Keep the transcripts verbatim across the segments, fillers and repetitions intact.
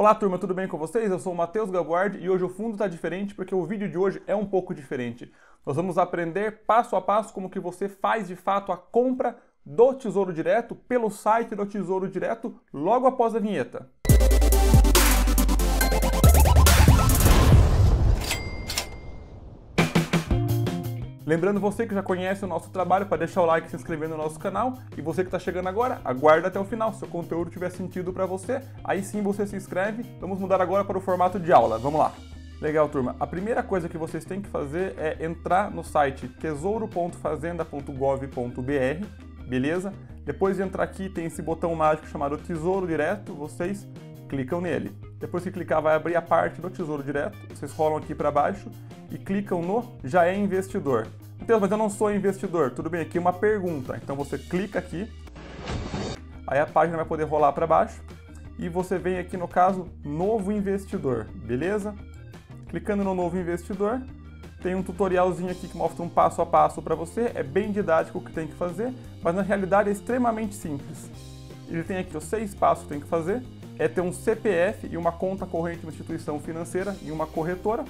Olá turma, tudo bem com vocês? Eu sou o Matheus Gaboardi e hoje o fundo está diferente porque o vídeo de hoje é um pouco diferente. Nós vamos aprender passo a passo como que você faz de fato a compra do Tesouro Direto pelo site do Tesouro Direto logo após a vinheta. Lembrando você que já conhece o nosso trabalho, para deixar o like e se inscrever no nosso canal. E você que está chegando agora, aguarda até o final. Se o conteúdo tiver sentido para você, aí sim você se inscreve. Vamos mudar agora para o formato de aula. Vamos lá! Legal, turma. A primeira coisa que vocês têm que fazer é entrar no site tesouro ponto fazenda ponto gov ponto br, beleza? Depois de entrar aqui, tem esse botão mágico chamado Tesouro Direto, vocês clicam nele. Depois que clicar, vai abrir a parte do Tesouro Direto, vocês rolam aqui para baixo e clicam no Já é Investidor. Matheus, mas eu não sou investidor. Tudo bem, aqui é uma pergunta. Então você clica aqui, aí a página vai poder rolar para baixo e você vem aqui no caso Novo Investidor, beleza? Clicando no Novo Investidor, tem um tutorialzinho aqui que mostra um passo a passo para você. É bem didático o que tem que fazer, mas na realidade é extremamente simples. Ele tem aqui os seis passos que tem que fazer. É ter um C P F e uma conta corrente na instituição financeira e uma corretora.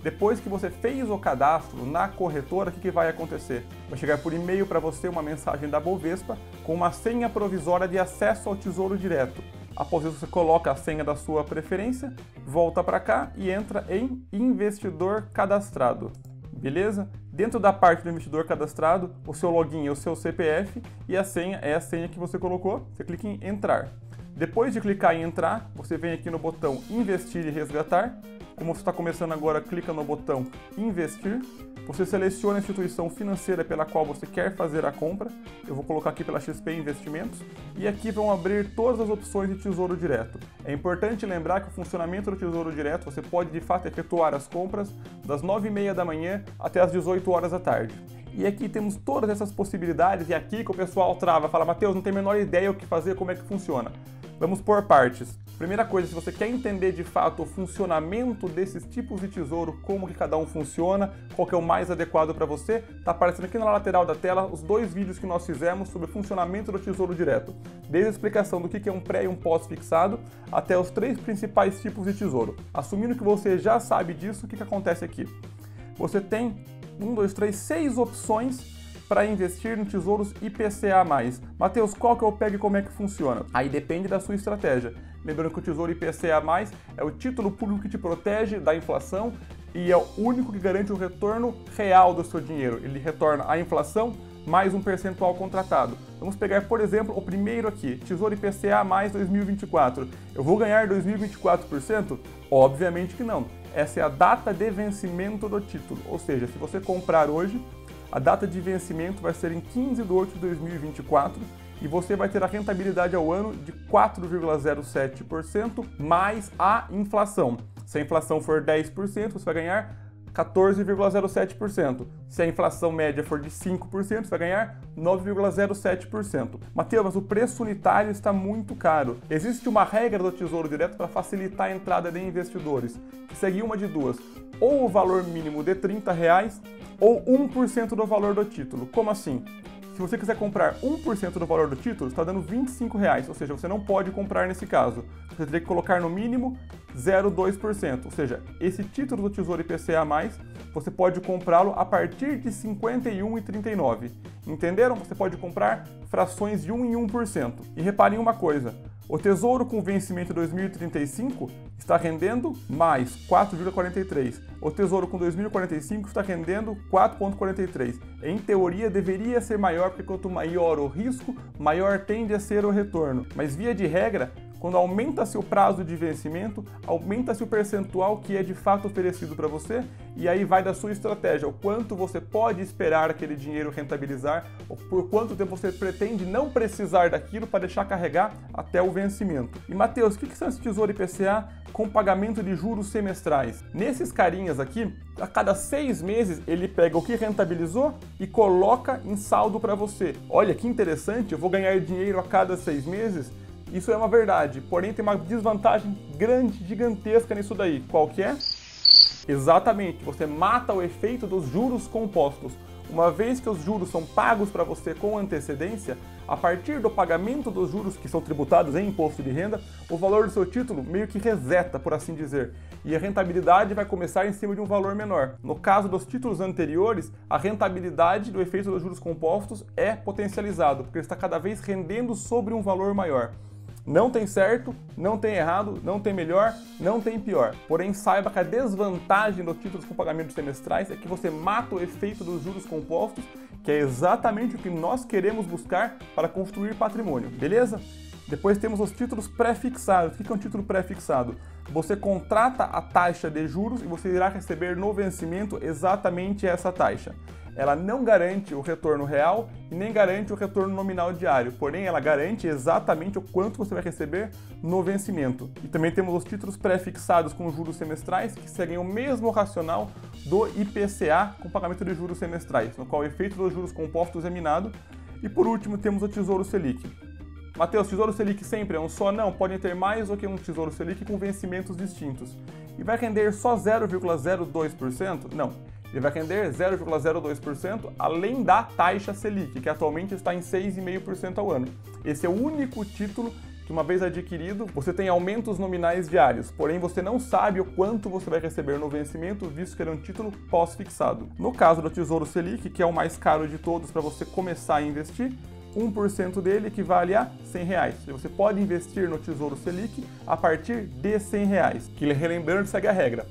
Depois que você fez o cadastro na corretora, o que, que vai acontecer? Vai chegar por e-mail para você uma mensagem da Bovespa com uma senha provisória de acesso ao Tesouro Direto. Após isso, você coloca a senha da sua preferência, volta para cá e entra em Investidor Cadastrado, beleza? Dentro da parte do Investidor Cadastrado, o seu login é o seu C P F e a senha é a senha que você colocou, você clica em Entrar. Depois de clicar em Entrar, você vem aqui no botão Investir e Resgatar. Como você está começando agora, clica no botão Investir. Você seleciona a instituição financeira pela qual você quer fazer a compra. Eu vou colocar aqui pela X P Investimentos. E aqui vão abrir todas as opções de Tesouro Direto. É importante lembrar que o funcionamento do Tesouro Direto, você pode de fato efetuar as compras das nove e meia da manhã até as dezoito horas da tarde. E aqui temos todas essas possibilidades, e aqui que o pessoal trava, fala: Matheus, não tem a menor ideia o que fazer, como é que funciona. Vamos por partes. Primeira coisa, se você quer entender de fato o funcionamento desses tipos de tesouro, como que cada um funciona, qual que é o mais adequado para você, está aparecendo aqui na lateral da tela os dois vídeos que nós fizemos sobre o funcionamento do Tesouro Direto. Desde a explicação do que é um pré e um pós-fixado, até os três principais tipos de tesouro. Assumindo que você já sabe disso, o que, que acontece aqui? Você tem um, dois, três, seis opções para investir em tesouros I P C A mais. Matheus, qual que eu pego e como é que funciona? Aí depende da sua estratégia. Lembrando que o Tesouro I P C A mais é o título público que te protege da inflação e é o único que garante o retorno real do seu dinheiro. Ele retorna a inflação mais um percentual contratado. Vamos pegar, por exemplo, o primeiro aqui, Tesouro I P C A mais dois mil e vinte e quatro. Eu vou ganhar dois mil e vinte e quatro por cento? Obviamente que não. Essa é a data de vencimento do título, ou seja, se você comprar hoje, a data de vencimento vai ser em quinze de agosto de dois mil e vinte e quatro e você vai ter a rentabilidade ao ano de quatro vírgula zero sete por cento mais a inflação. Se a inflação for dez por cento, você vai ganhar quatorze vírgula zero sete por cento. Se a inflação média for de cinco por cento, você vai ganhar nove vírgula zero sete por cento. Matheus, mas o preço unitário está muito caro. Existe uma regra do Tesouro Direto para facilitar a entrada de investidores, que segue uma de duas. Ou o valor mínimo de trinta reais, ou um por cento do valor do título. Como assim? Se você quiser comprar um por cento do valor do título, está dando vinte e cinco reais, ou seja, você não pode comprar nesse caso. Você teria que colocar no mínimo zero vírgula dois por cento, ou seja, esse título do Tesouro I P C A mais, você pode comprá-lo a partir de cinquenta e um reais e trinta e nove centavos. Entenderam? Você pode comprar frações de um em um por cento. E reparem uma coisa, o Tesouro com vencimento dois mil e trinta e cinco está rendendo mais quatro vírgula quarenta e três. O Tesouro com dois mil e quarenta e cinco está rendendo quatro vírgula quarenta e três. Em teoria, deveria ser maior, porque quanto maior o risco, maior tende a ser o retorno. Mas via de regra, quando aumenta-se o prazo de vencimento, aumenta-se o percentual que é de fato oferecido para você, e aí vai da sua estratégia, o quanto você pode esperar aquele dinheiro rentabilizar, ou por quanto tempo você pretende não precisar daquilo para deixar carregar até o vencimento. E Matheus, o que são esses tesouros I P C A com pagamento de juros semestrais? Nesses carinhas aqui, a cada seis meses ele pega o que rentabilizou e coloca em saldo para você. Olha que interessante, eu vou ganhar dinheiro a cada seis meses? Isso é uma verdade, porém tem uma desvantagem grande, gigantesca nisso daí. Qual que é? Exatamente, você mata o efeito dos juros compostos. Uma vez que os juros são pagos para você com antecedência, a partir do pagamento dos juros que são tributados em imposto de renda, o valor do seu título meio que reseta, por assim dizer, e a rentabilidade vai começar em cima de um valor menor. No caso dos títulos anteriores, a rentabilidade do efeito dos juros compostos é potencializado, porque ele está cada vez rendendo sobre um valor maior. Não tem certo, não tem errado, não tem melhor, não tem pior. Porém, saiba que a desvantagem dos títulos com pagamentos semestrais é que você mata o efeito dos juros compostos, que é exatamente o que nós queremos buscar para construir patrimônio, beleza? Depois temos os títulos pré-fixados. O que é um título pré-fixado? Você contrata a taxa de juros e você irá receber no vencimento exatamente essa taxa. Ela não garante o retorno real e nem garante o retorno nominal diário, porém ela garante exatamente o quanto você vai receber no vencimento. E também temos os títulos pré-fixados com juros semestrais, que seguem o mesmo racional do I P C A com pagamento de juros semestrais, no qual o efeito dos juros compostos é minado. E por último temos o Tesouro Selic. Matheus, Tesouro Selic sempre é um só? Não, podem ter mais do que um Tesouro Selic com vencimentos distintos. E vai render só zero vírgula zero dois por cento? Não. Ele vai render zero vírgula zero dois por cento além da taxa Selic, que atualmente está em seis vírgula cinco por cento ao ano. Esse é o único título que, uma vez adquirido, você tem aumentos nominais diários, porém você não sabe o quanto você vai receber no vencimento, visto que ele é um título pós-fixado. No caso do Tesouro Selic, que é o mais caro de todos para você começar a investir, um por cento dele equivale a cem reais. E você pode investir no Tesouro Selic a partir de cem reais, que, relembrando, segue a regra,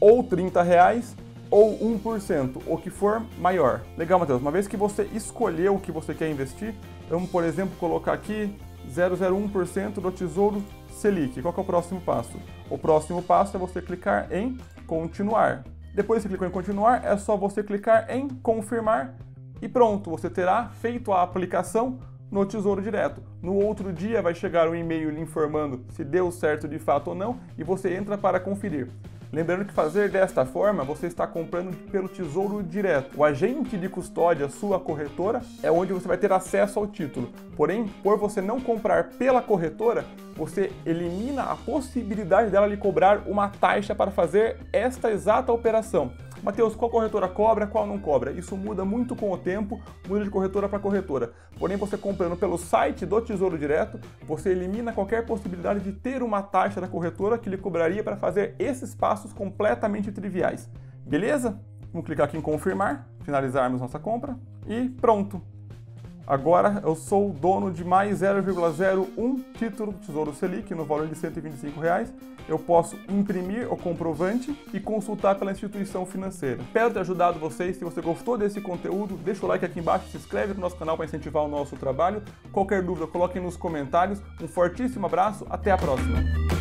ou trinta reais, ou um por cento, o que for maior. Legal, Matheus. Uma vez que você escolheu o que você quer investir, vamos, por exemplo, colocar aqui zero vírgula zero um por cento do Tesouro Selic. Qual que é o próximo passo? O próximo passo é você clicar em continuar. Depois que clicou em continuar, é só você clicar em confirmar e pronto, você terá feito a aplicação no Tesouro Direto. No outro dia vai chegar um e-mail lhe informando se deu certo de fato ou não e você entra para conferir. Lembrando que fazer desta forma, você está comprando pelo Tesouro Direto. O agente de custódia, sua corretora, é onde você vai ter acesso ao título. Porém, por você não comprar pela corretora, você elimina a possibilidade dela lhe cobrar uma taxa para fazer esta exata operação. Matheus, qual corretora cobra, qual não cobra? Isso muda muito com o tempo, muda de corretora para corretora. Porém, você comprando pelo site do Tesouro Direto, você elimina qualquer possibilidade de ter uma taxa da corretora que lhe cobraria para fazer esses passos completamente triviais. Beleza? Vamos clicar aqui em confirmar, finalizarmos nossa compra e pronto. Agora eu sou dono de mais zero vírgula zero um título do Tesouro Selic no valor de cento e vinte e cinco reais. Eu posso imprimir o comprovante e consultar pela instituição financeira. Espero ter ajudado vocês. Se você gostou desse conteúdo, deixa o like aqui embaixo, se inscreve no nosso canal para incentivar o nosso trabalho. Qualquer dúvida, coloquem nos comentários. Um fortíssimo abraço, até a próxima!